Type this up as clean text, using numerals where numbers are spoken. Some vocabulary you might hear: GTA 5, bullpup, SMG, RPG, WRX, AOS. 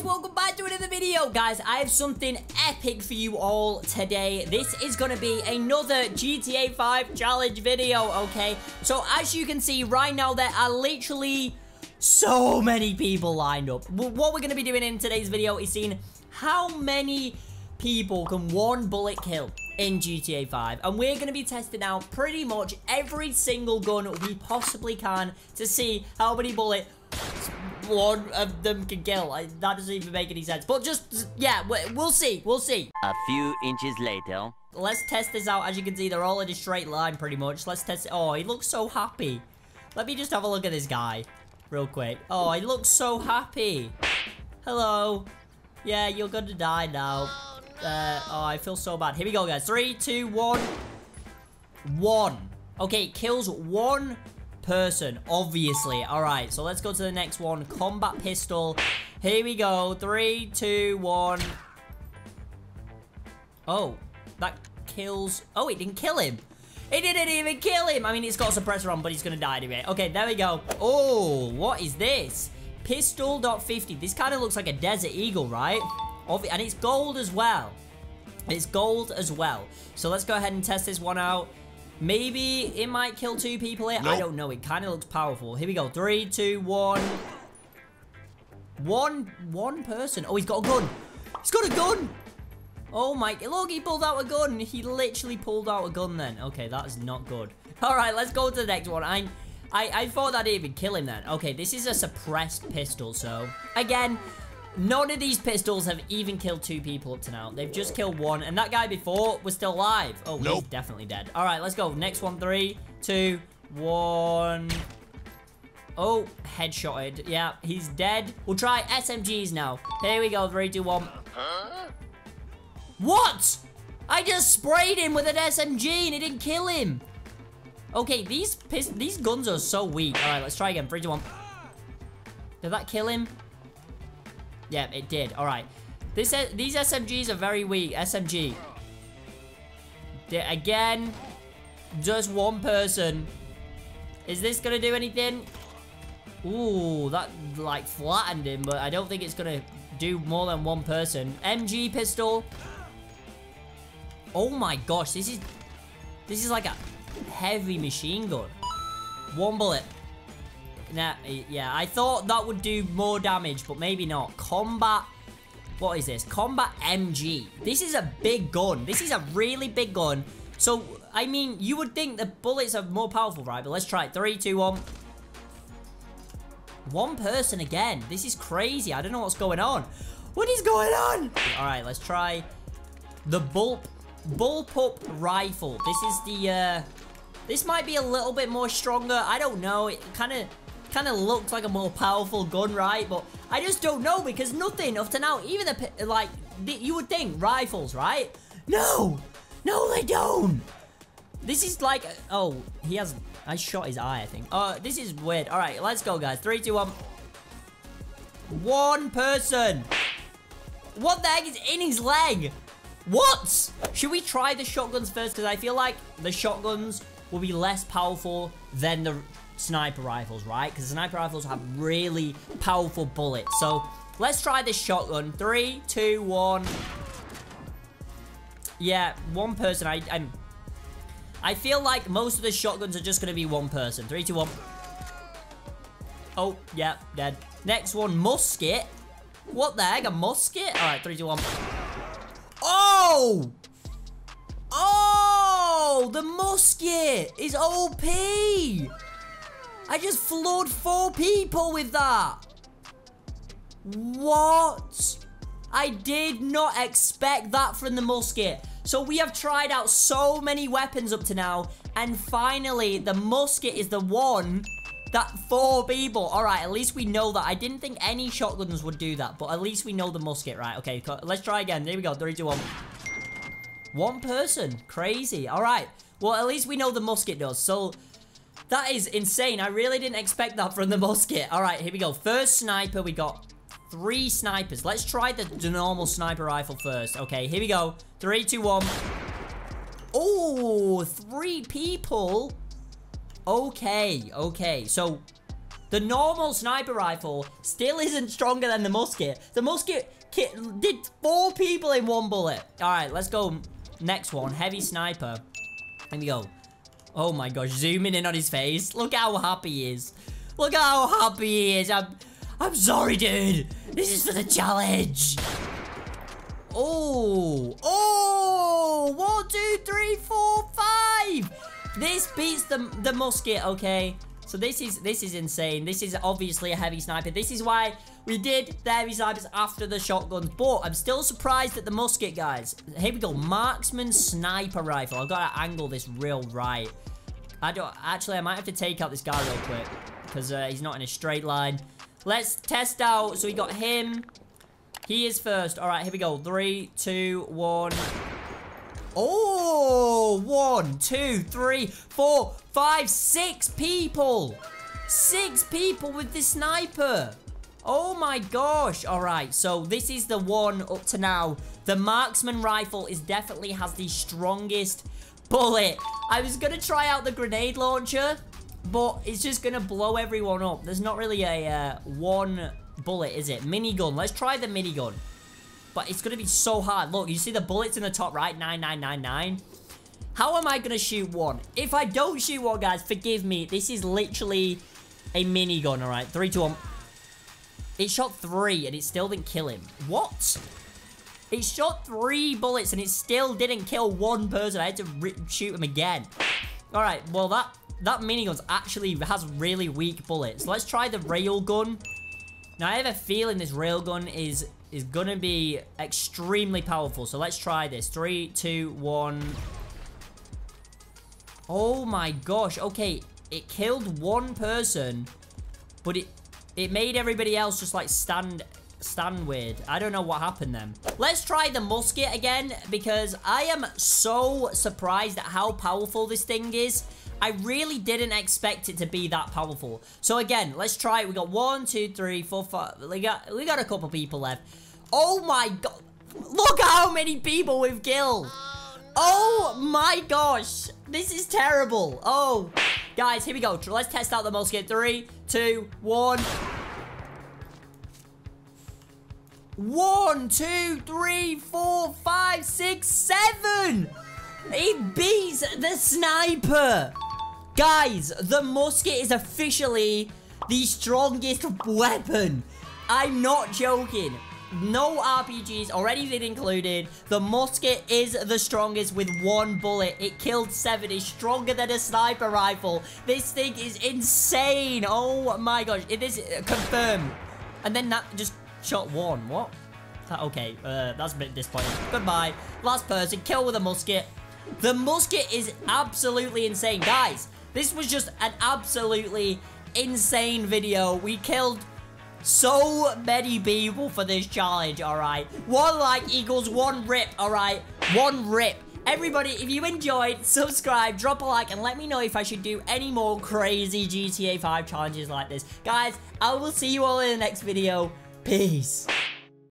guys, welcome back to another video. Guys, I have something epic for you all today. This is going to be another GTA 5 challenge video, okay? So, as you can see right now, there are literally so many people lined up. What we're going to be doing in today's video is seeing how many people can one bullet kill in GTA 5, and we're going to be testing out pretty much every single gun we possibly can to see how many bullets one of them can kill. That doesn't even make any sense, but just, yeah, we'll see, A few inches later. Let's test this out. As you can see, they're all in a straight line, pretty much. Let's test it. Oh, he looks so happy. Let me just have a look at this guy real quick. Oh, he looks so happy. Hello. Yeah, you're gonna die now. Oh, I feel so bad. Here we go, guys. 3, 2, 1. One. Okay, it kills one person, obviously. All right, so let's go to the next one. Combat pistol. Here we go. 3, 2, 1. Oh, that kills. Oh, it didn't kill him. It didn't even kill him. I mean, it's got a suppressor on, but he's gonna die anyway. Okay, there we go. Oh, what is this? Pistol.50. This kind of looks like a Desert Eagle, right? And it's gold as well. It's gold as well. So let's go ahead and test this one out. Maybe it might kill two people here. Nope. I don't know. It kind of looks powerful. Here we go. 3, 2, 1. One person. Oh, he's got a gun. He's got a gun. Oh, my. Look, he pulled out a gun. He literally pulled out a gun then. Okay, that's not good. All right, let's go to the next one. I thought that even kill him then. Okay, this is a suppressed pistol. So, again, none of these pistols have even killed two people up to now. They've just killed one, and that guy before was still alive. Oh, nope. He's definitely dead. All right, let's go. Next one. 3, 2, 1. Oh, headshotted. Yeah, he's dead. We'll try SMGs now. Here we go. 3, 2, 1. What? I just sprayed him with an SMG, and it didn't kill him. Okay, these guns are so weak. All right, let's try again. 3, 2, 1. Did that kill him? Yeah, it did. All right. These SMGs are very weak. SMG. Again, just one person. Is this going to do anything? Ooh, that, like, flattened him, but I don't think it's going to do more than one person. MG pistol. Oh, my gosh. This is like a heavy machine gun. One bullet. Nah, yeah, I thought that would do more damage, but maybe not. Combat, what is this? Combat MG. This is a big gun. This is a really big gun. So, I mean, you would think the bullets are more powerful, right? But let's try it. 3, 2, 1. One person again. This is crazy. I don't know what's going on. What is going on? All right, let's try the bullpup rifle. This is the, this might be a little bit more stronger. I don't know. It kind of looks like a more powerful gun, right? But I just don't know, because nothing up to now, even the, like, you would think rifles, right? No, they don't. This is like, oh, he has, I shot his eye, I think. This is weird. All right, let's go, guys. 3, 2, 1. One person. What the heck is in his leg? What? Should we try the shotguns first? Because I feel like the shotguns will be less powerful than the sniper rifles, right? Because sniper rifles have really powerful bullets. So let's try this shotgun. 3, 2, 1. Yeah, one person. I feel like most of the shotguns are just going to be one person. 3, 2, 1. Oh, yeah, dead. Next one, musket. What the heck, a musket? All right, 3, 2, 1. Oh! Oh! The musket is OP! I just floored 4 people with that! What? I did not expect that from the musket. So we have tried out so many weapons up to now, and finally the musket is the one that 4 people. All right, at least we know that. I didn't think any shotguns would do that, but at least we know the musket, right? Okay, let's try again. There we go. 3, 2, 1. One person. Crazy. All right. Well, at least we know the musket does. So that is insane. I really didn't expect that from the musket. All right, here we go. First sniper. We got 3 snipers. Let's try the normal sniper rifle first. Okay, here we go. 3, 2, 1. Oh, 3 people. Okay, so The normal sniper rifle still isn't stronger than the musket. The musket did 4 people in 1 bullet. All right, let's go. Next one, heavy sniper. Here we go. Oh my gosh, zooming in on his face. Look how happy he is. Look how happy he is. I'm sorry, dude. This is for the challenge. Oh. Oh. 1, 2, 3, 4, 5. This beats the musket, okay? So this is insane. This is obviously a heavy sniper. This is why we did the heavy snipers after the shotguns. But I'm still surprised at the musket, guys. Here we go. Marksman sniper rifle. I've got to angle this real right. I might have to take out this guy real quick. Because he's not in a straight line. Let's test out. So we got him. He is first. All right, here we go. 3, 2, 1. Oh, 1, 2, 3, 4, 5, 6 people. 6 people with this sniper. Oh my gosh. All right, so this is the one up to now. The marksman rifle is definitely has the strongest bullet. I was going to try out the grenade launcher, but it's just going to blow everyone up. There's not really a one bullet, is it? Minigun. Let's try the minigun. But it's going to be so hard. Look, you see the bullets in the top right? 9999. How am I going to shoot one? If I don't shoot one, guys, forgive me. This is literally a minigun, all right? 3, 2, 1. It shot 3, and it still didn't kill him. What? It shot 3 bullets, and it still didn't kill 1 person. I had to shoot him again. All right, well, that minigun actually has really weak bullets. Let's try the railgun. Now, I have a feeling this railgun is gonna be extremely powerful. So let's try this. 3, 2, 1. Oh my gosh. Okay, it killed 1 person, but it made everybody else just like stand weird. I don't know what happened then. Let's try the musket again, because I am so surprised at how powerful this thing is. I really didn't expect it to be that powerful. So again, let's try it. We got 1, 2, 3, 4, 5. We got a couple people left. Oh my god. Look how many people we've killed. Oh, no. Oh my gosh. This is terrible. Oh, guys, here we go. Let's test out the musket. 3, 2, 1. 1, 2, 3, 4, 5, 6, 7. It beats the sniper. Guys, the musket is officially the strongest weapon. I'm not joking. No RPGs or anything included. The musket is the strongest with 1 bullet. It killed 7. It's stronger than a sniper rifle. This thing is insane. Oh my gosh. It is confirmed. And then that just shot 1. What? Okay, that's a bit disappointing. Goodbye. Last person. Kill with a musket. The musket is absolutely insane. Guys, this was just an absolutely insane video. We killed so many people for this challenge, all right? 1 like equals 1 rip, all right? 1 rip. Everybody, if you enjoyed, subscribe, drop a like, and let me know if I should do any more crazy GTA 5 challenges like this. Guys, I will see you all in the next video. Peace.